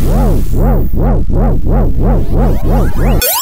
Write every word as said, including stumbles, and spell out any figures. Whoa, whoa, whoa, whoa, whoa.